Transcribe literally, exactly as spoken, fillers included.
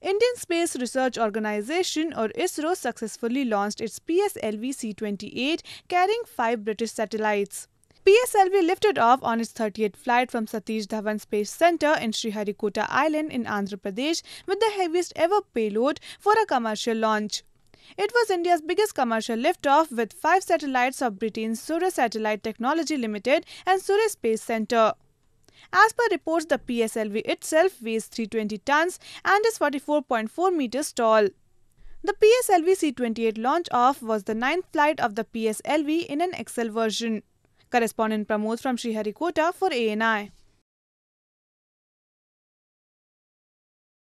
Indian Space Research Organisation or ISRO successfully launched its P S L V C twenty-eight carrying five British satellites. P S L V lifted off on its thirtieth flight from Satish Dhawan Space Centre in Sriharikota Island in Andhra Pradesh with the heaviest ever payload for a commercial launch. It was India's biggest commercial liftoff with five satellites of Britain's Surrey Satellite Technology Limited and Surrey Space Centre. As per reports, the P S L V itself weighs three hundred twenty tons and is forty-four point four meters tall. The P S L V C twenty-eight launch-off was the ninth flight of the P S L V in an X L version. Correspondent Pramod from Sriharikota for A N I.